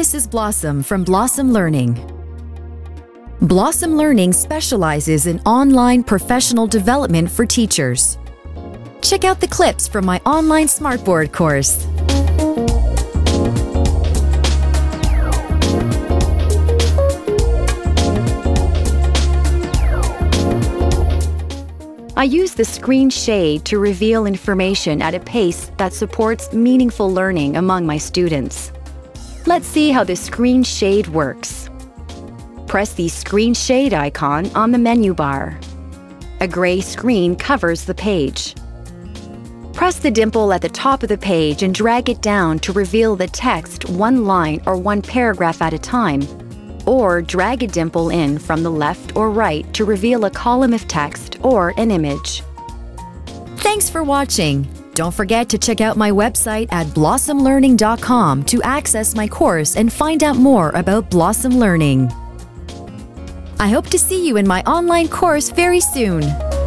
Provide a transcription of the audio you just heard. Mrs. Blossom from Blossom Learning. Blossom Learning specializes in online professional development for teachers. Check out the clips from my online SMART Board course. I use the screen shade to reveal information at a pace that supports meaningful learning among my students. Let's see how the screen shade works. Press the screen shade icon on the menu bar. A gray screen covers the page. Press the dimple at the top of the page and drag it down to reveal the text one line or one paragraph at a time, or drag a dimple in from the left or right to reveal a column of text or an image. Thanks for watching. Don't forget to check out my website at blossomlearning.com to access my course and find out more about Blossom Learning. I hope to see you in my online course very soon.